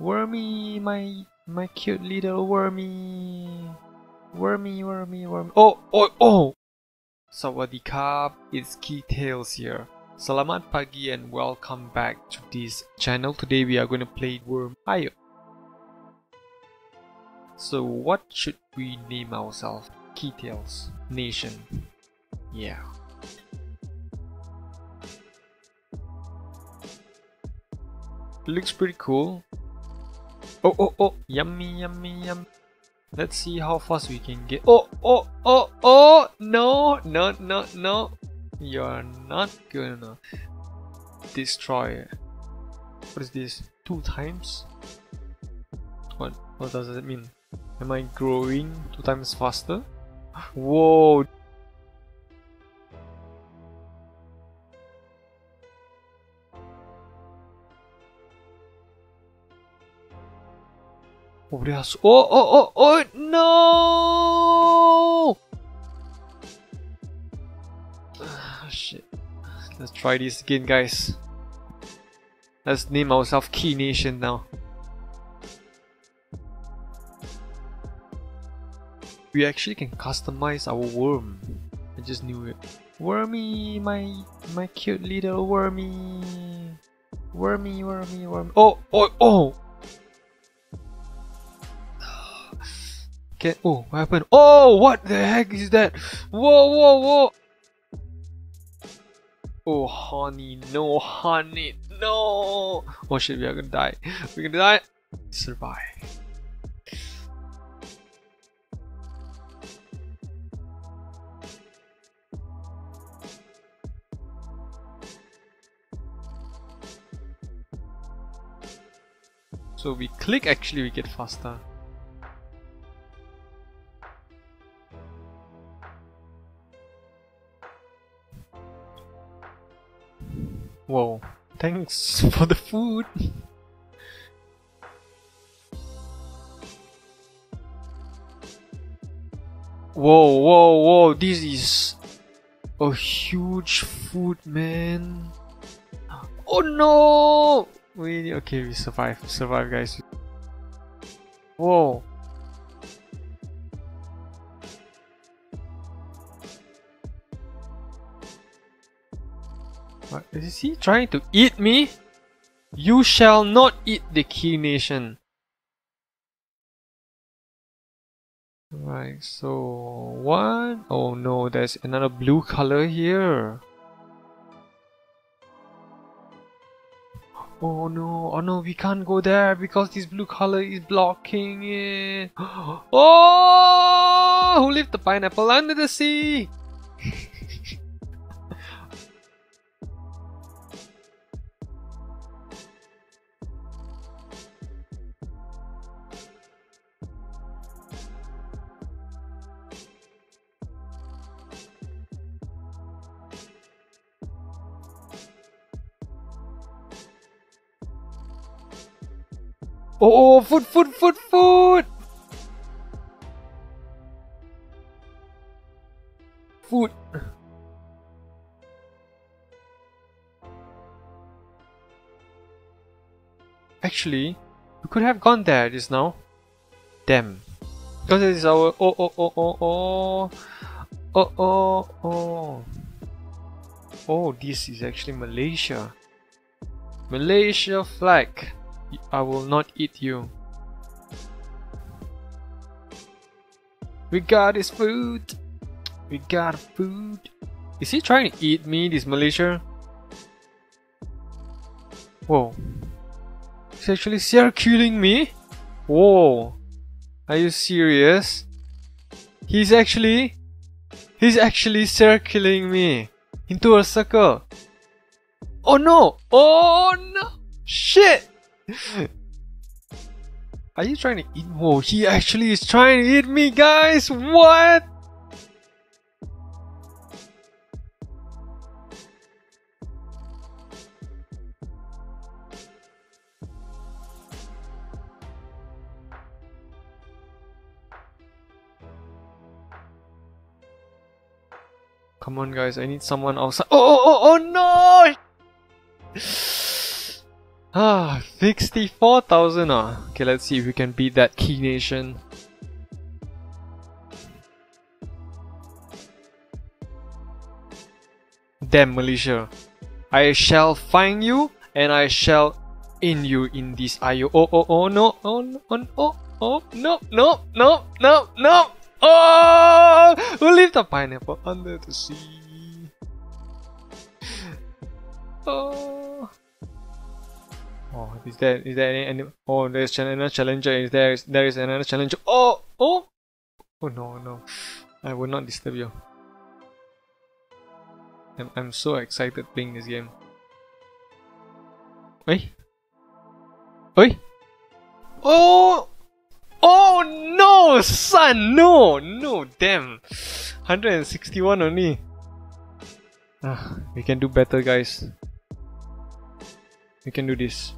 Wormy, my cute little Wormy. Wormy. Oh! Sawadee krap, it's Keytales here. Selamat pagi and welcome back to this channel. Today we are going to play Worm.io. So what should we name ourselves? Keytales Nation. Yeah. Looks pretty cool. Oh, yummy. Let's see how fast we can get. Oh, no. You're not gonna destroy it. What is this? 2 times? What does that mean? Am I growing 2 times faster? Whoa. Oh, no! Shit. Let's try this again, guys. Let's name ourselves Key Nation now. We actually can customize our worm. I just knew it. Wormy, my cute little Wormy. Wormy. Oh! Oh, what happened? Oh, what the heck is that? Whoa! Oh, honey, no, honey, no! Oh shit, we are gonna die. We're gonna die. Survive. So we click. Actually, we get faster. Whoa, thanks for the food! Whoa, this is a huge food, man! Oh no! Wait, okay, we survive, guys. Whoa! Is he trying to eat me? You shall not eat the Key Nation. Right, so what? Oh no, there's another blue color here. Oh no, we can't go there because this blue color is blocking it. Oh, who left the pineapple under the sea? Oh, food! Food! Actually, we could have gone there just now. Damn. Because it is our... Oh. Oh, this is actually Malaysia. Malaysia flag. I will not eat you. We got his food. We got food. Is he trying to eat me, this Malaysia? Whoa. He's actually circling me? Whoa. Are you serious? He's actually circling me into a circle. Oh no! Oh no! Shit! Are you trying to eat? Whoa, he actually is trying to eat me, guys! What? Come on, guys, I need someone outside. Oh no! Ah, 64,000. Okay, let's see if we can beat that Key Nation. Damn, Malaysia. I shall find you and I shall in you in this IO. Oh, oh, oh, no, oh, no, oh, oh, no, no, no, no, no. Oh, who left the pineapple under the sea? Oh. Oh, is there any oh, there's another challenger. There is another challenger. Oh, oh, oh, no, no, I will not disturb you. I'm so excited playing this game. Oi, oi, oh, oh no, son, no, no, damn, 161 only. We can do better, guys. We can do this.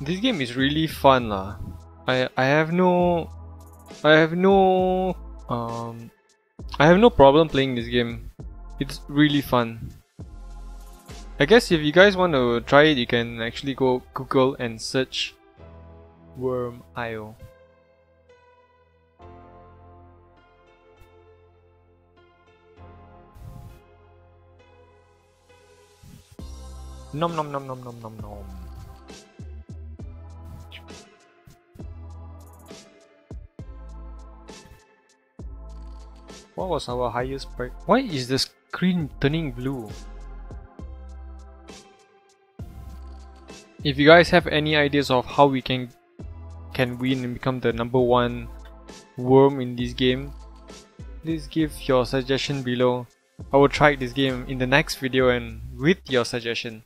This game is really fun, lah. I have no problem playing this game. It's really fun. I guess if you guys want to try it, you can actually go Google and search Worm.io. Nom nom nom nom nom nom nom. What was our highest price? Why is the screen turning blue? If you guys have any ideas of how we can win and become the #1 worm in this game, please give your suggestion below. I will try this game in the next video and with your suggestion.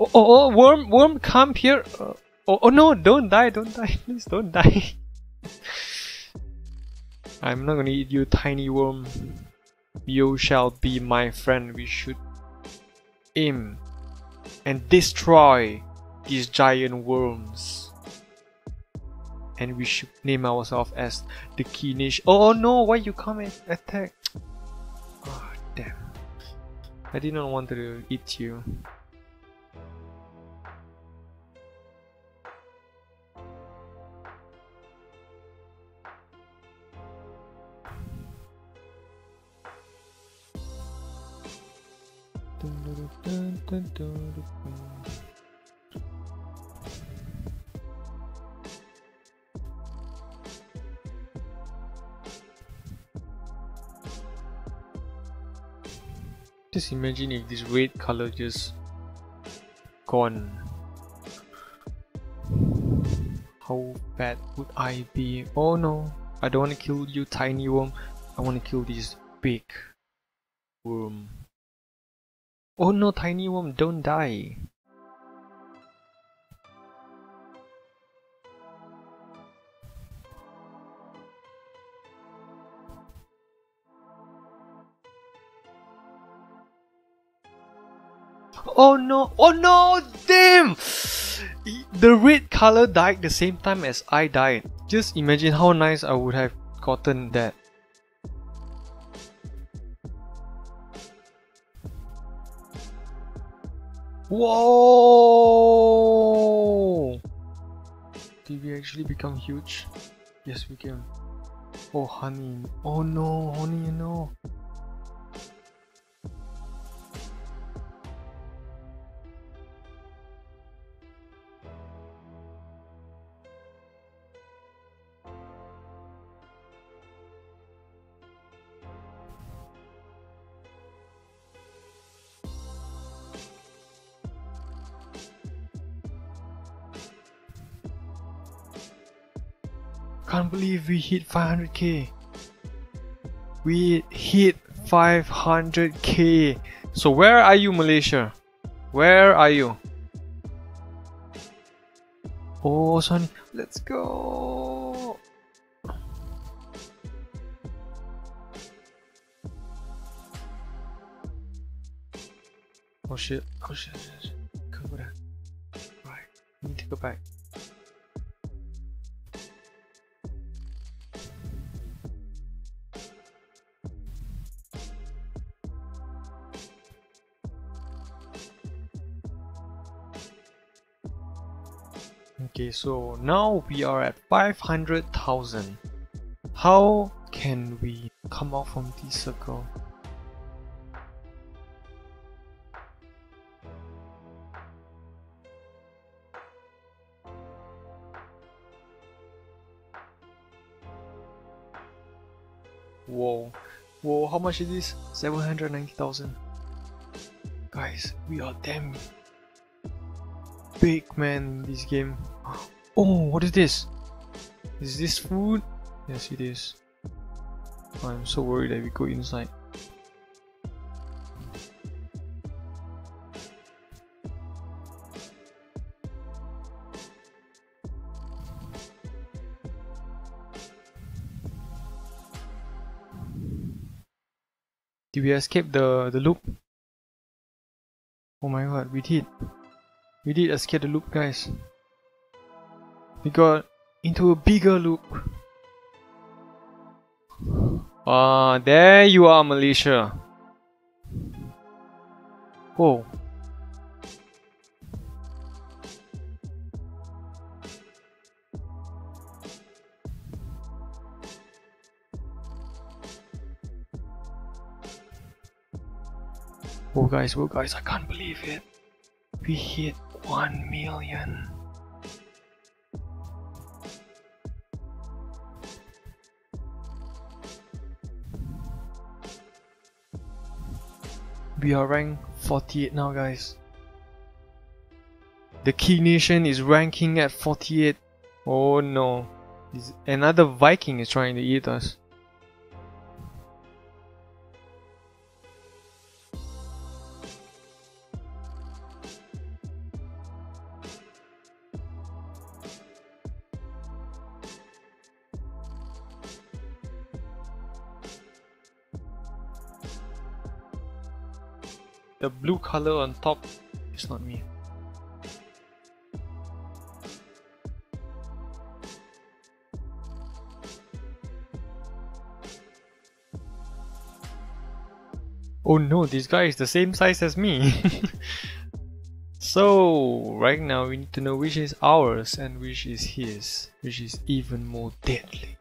Oh, oh, oh, worm, worm, come here. Oh, oh no, don't die, please don't die. I'm not gonna eat you, tiny worm. You shall be my friend. We should aim and destroy these giant worms. And we should name ourselves as the Key Nation. Oh no, why you come and attack? Oh damn. I did not want to eat you. Just imagine if this red color just gone. How bad would I be? Oh no, I don't want to kill you, tiny worm. I want to kill this big worm. Oh no, tiny worm, don't die. Oh no, oh no, damn! The red color died the same time as I died. Just imagine how nice I would have gotten that. Whoa! Did we actually become huge? Yes, we can. Oh, honey. Oh no, honey, no. Can't believe we hit 500k. We hit 500k. So where are you, Malaysia? Where are you? Oh, Sonny, let's go. Oh shit! Oh shit! Come back. Right, I need to go back. Okay, so now we are at 500,000. How can we come out from this circle? Whoa, whoa, how much is this? 790,000. Guys, we are damn big man in this game. Oh, what is this? Is this food? Yes, it is. I'm so worried that we go inside. Did we escape the loop? Oh my god, we did. We did escape the loop, guys. We got into a bigger loop. Ah, there you are, Malaysia. Whoa. Whoa guys, I can't believe it. We hit 1 million. We are ranked 48 now, guys. The Key Nation is ranking at 48. Oh no. Another Viking is trying to eat us. The blue color on top is not me. Oh no, this guy is the same size as me. So right now we need to know which is ours and which is his, which is even more deadly.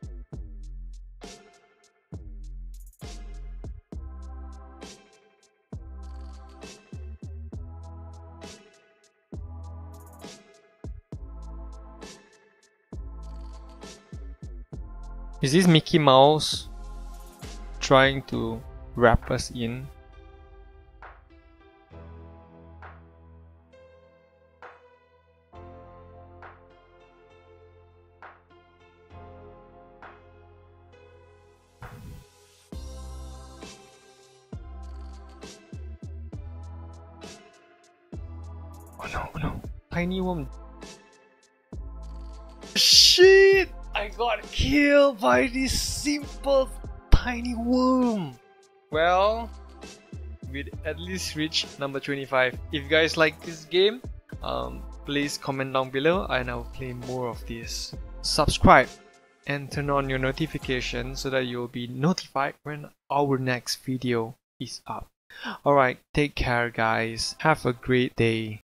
Is this Mickey Mouse trying to wrap us in? Oh no, oh no. Tiny woman. Shit! I got killed by this simple tiny worm. Well, we'd at least reach number 25. If you guys like this game, please comment down below and I'll play more of this. Subscribe and turn on your notifications so that you'll be notified when our next video is up. Alright, take care guys. Have a great day.